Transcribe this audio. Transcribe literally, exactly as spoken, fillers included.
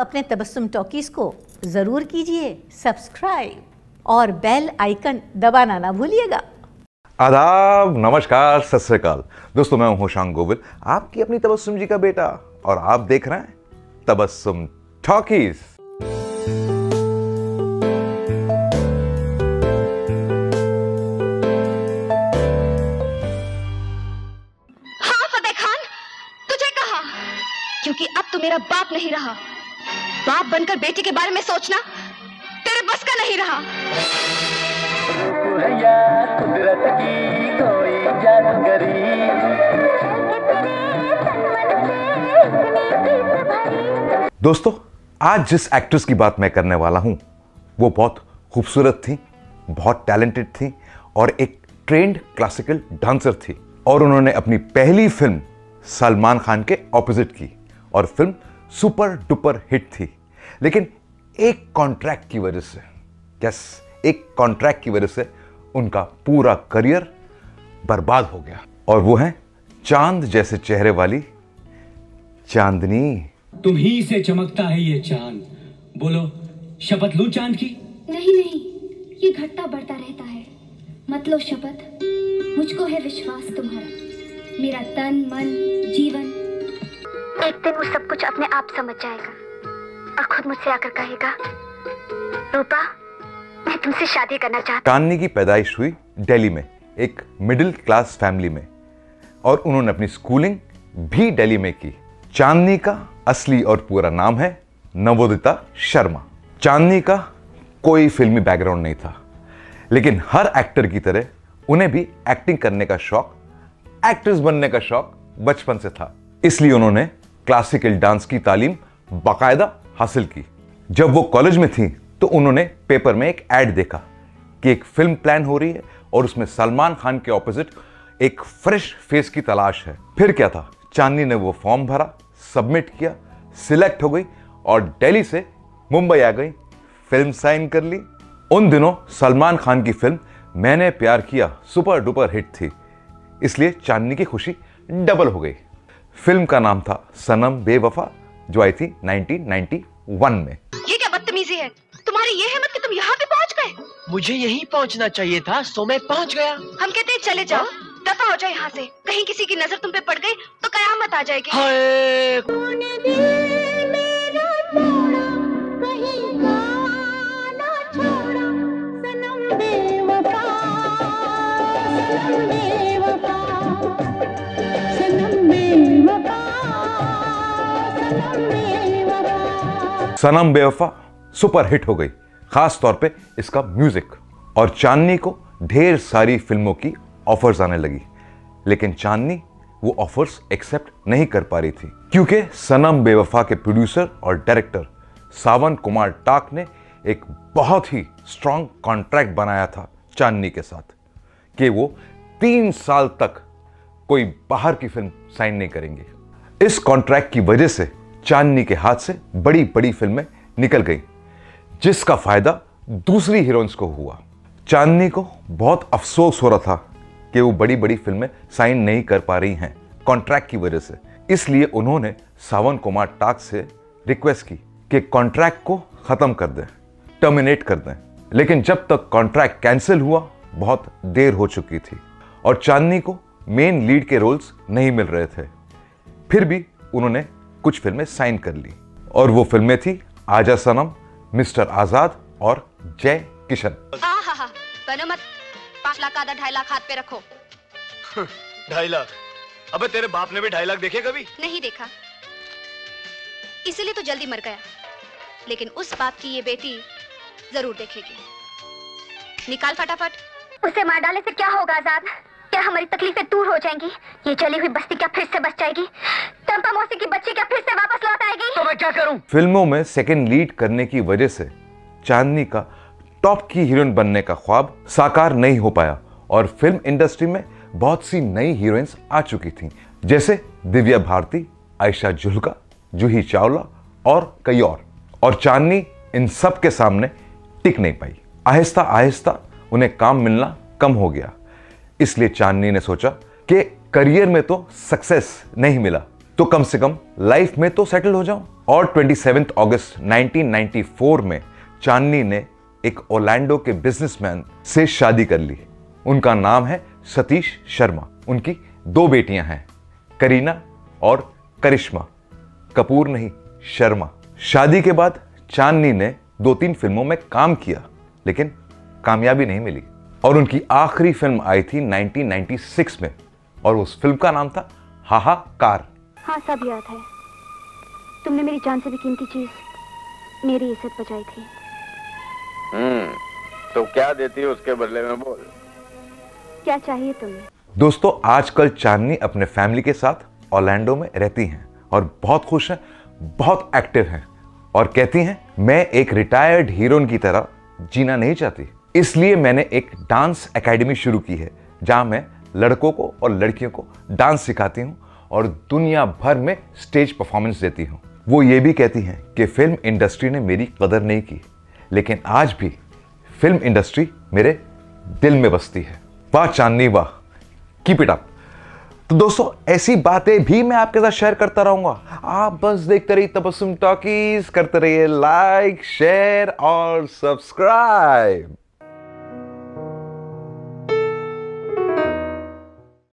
अपने तबस्सुम टॉकीज़ को ज़रूर कीजिए सब्सक्राइब और बेल आइकन दबाना ना भूलिएगा। आदाब, नमस्कार, सत श्री अकाल दोस्तों, मैं हूं शांग गोविल, आपकी अपनी तबस्सुम जी का बेटा, और आप देख रहे हैं तबस्सुम टॉकीज़। हाँ फतेह खान, तुझे कहा, क्योंकि अब तू मेरा बाप नहीं रहा। बाप बनकर बेटी के बारे में सोचना तेरे बस का नहीं रहा। भैया कुदरत की कोई जादूगरी, दोस्तों आज जिस एक्ट्रेस की बात मैं करने वाला हूं वो बहुत खूबसूरत थी, बहुत टैलेंटेड थी और एक ट्रेंड क्लासिकल डांसर थी, और उन्होंने अपनी पहली फिल्म सलमान खान के ऑपोजिट की और फिल्म सुपर डुपर हिट थी। लेकिन एक कॉन्ट्रैक्ट की वजह से, यस एक कॉन्ट्रैक्ट की वजह से उनका पूरा करियर बर्बाद हो गया, और वो है चांद जैसे चेहरे वाली चांदनी। तुम ही से चमकता है ये चांद, बोलो शपथ लूं चांद की। नहीं नहीं, ये घटता बढ़ता रहता है, मत लो शपथ, मुझको है विश्वास तुम्हारा, मेरा तन मन जीवन। एक दिन वो सब कुछ अपने आप समझ जाएगा और खुद मुझसे आकर कहेगा, रूपा मैं तुमसे शादी करना चाहता। चांदनी की पैदाइश हुई दिल्ली में एक मिडिल क्लास फैमिली में, और उन्होंने अपनी स्कूलिंग भी दिल्ली में की। चांदनी का असली और पूरा नाम है नवोदिता शर्मा। चांदनी का कोई फिल्मी बैकग्राउंड नहीं था, लेकिन हर एक्टर की तरह उन्हें भी एक्टिंग करने का शौक, एक्ट्रेस बनने का शौक बचपन से था। इसलिए उन्होंने क्लासिकल डांस की तालीम बाकायदा हासिल की। जब वो कॉलेज में थी तो उन्होंने पेपर में एक ऐड देखा कि एक फिल्म प्लान हो रही है और उसमें सलमान खान के ऑपोजिट एक फ्रेश फेस की तलाश है। फिर क्या था, चांदनी ने वो फॉर्म भरा, सबमिट किया, सिलेक्ट हो गई और दिल्ली से मुंबई आ गई, फिल्म साइन कर ली। उन दिनों सलमान खान की फिल्म मैंने प्यार किया सुपर डुपर हिट थी, इसलिए चांदनी की खुशी डबल हो गई। फिल्म का नाम था सनम बेवफा, जो आई थी नाइनटीन नाइंटी वन में। ये क्या बदतमीजी है तुम्हारी, ये हिम्मत कि तुम यहाँ पे पहुँच गए। मुझे यहीं पहुँचना चाहिए था, सो मैं पहुँच गया। हम कहते हैं चले जाओ, दफा हो जाओ यहाँ से, कहीं किसी की नजर तुम पे पड़ गई तो कयामत आ जाएगी। सनम बेवफा सुपर हिट हो गई, खास तौर पे इसका म्यूजिक, और चांदनी को ढेर सारी फिल्मों की ऑफर्स आने लगी। लेकिन चांदनी वो ऑफर्स एक्सेप्ट नहीं कर पा रही थी, क्योंकि सनम बेवफा के प्रोड्यूसर और डायरेक्टर सावन कुमार टाक ने एक बहुत ही स्ट्रांग कॉन्ट्रैक्ट बनाया था चांदनी के साथ कि वो तीन साल तक कोई बाहर की फिल्म साइन नहीं करेंगे। इस कॉन्ट्रैक्ट की वजह से चांदनी के हाथ से बड़ी बड़ी फिल्में निकल गई, जिसका फायदा दूसरी हीरोइंस को हुआ। चांदनी को बहुत अफसोस हो रहा था कि वो बड़ी बड़ी फिल्में साइन नहीं कर पा रही हैं कॉन्ट्रैक्ट की वजह से, इसलिए उन्होंने सावन कुमार टाक से रिक्वेस्ट की कि कॉन्ट्रैक्ट को खत्म कर दें, टर्मिनेट कर दें। लेकिन जब तक कॉन्ट्रैक्ट कैंसिल हुआ बहुत देर हो चुकी थी और चांदनी को मेन लीड के रोल्स नहीं मिल रहे थे। फिर भी उन्होंने कुछ फिल्में साइन कर ली, और वो फिल्में थी आजा सनम, मिस्टर आजाद और जय किशन। आहाहा, बनो मत, पाँच लाख आधा ढाई लाख हाथ पे रखो। ढाई लाख? अबे तेरे बाप ने भी ढाई लाख देखे कभी? नहीं देखा, इसीलिए तो जल्दी मर गया, लेकिन उस बाप की ये बेटी जरूर देखेगी। निकाल फटाफट। उसे मार डाले से क्या होगा आजाद? क्या हमारी तकलीफें दूर हो जाएंगी? ये चली हुई बस्ती क्या फिर से बच जाएगी? टंपा मौसी की बच्ची क्या फिर से वापस लौट आएगी? तो मैं क्या करूं? फिल्मों में सेकंड लीड करने की वजह से चांदनी का टॉप की हीरोइन बनने का ख्वाब साकार नहीं हो पाया, और फिल्म इंडस्ट्री में बहुत सी नई हीरोइंस आ चुकी थी, जैसे दिव्या भारती, आयशा झुलका, जूही चावला और कई और, और चांदनी इन सब के सामने टिक नहीं पाई। आहिस्ता आहिस्ता उन्हें काम मिलना कम हो गया, इसलिए चांदनी ने सोचा कि करियर में तो सक्सेस नहीं मिला, तो कम से कम लाइफ में तो सेटल हो जाऊं। और सत्ताईस अगस्त उन्नीस सौ चौरानवे में चांदनी ने एक ओरलैंडो के बिजनेसमैन से शादी कर ली। उनका नाम है सतीश शर्मा। उनकी दो बेटियां हैं, करीना और करिश्मा। कपूर नहीं, शर्मा। शादी के बाद चांदनी ने दो तीन फिल्मों में काम किया लेकिन कामयाबी नहीं मिली और उनकी आखिरी फिल्म आई थी उन्नीस सौ छियानवे में और उस फिल्म का नाम था हाहाकार। हाँ, सब याद है। तुमने मेरी जान से भी कीमती चीज मेरी इज्जत बचाई थी। हम्म, तो क्या देती है उसके बदले में, बोल क्या चाहिए तुम्हें? दोस्तों, आजकल चांदनी अपने फैमिली के साथ ऑरलैंडो में रहती हैं और बहुत खुश हैं, बहुत एक्टिव हैं और कहती हैं मैं एक रिटायर्ड हीरोइन की तरह जीना नहीं चाहती, इसलिए मैंने एक डांस अकेडमी शुरू की है जहाँ मैं लड़कों को और लड़कियों को डांस सिखाती हूँ और दुनिया भर में स्टेज परफॉर्मेंस देती हूँ। वो ये भी कहती हैं कि फिल्म इंडस्ट्री ने मेरी कदर नहीं की लेकिन आज भी फिल्म इंडस्ट्री मेरे दिल में बसती है। वाह चांदनी, वाह, कीप इट अप। तो दोस्तों, ऐसी बातें भी मैं आपके साथ शेयर करता रहूँगा। आप बस देखते रहिए तबस्सुम टॉकीज, करते रहिए लाइक, शेयर और सब्सक्राइब।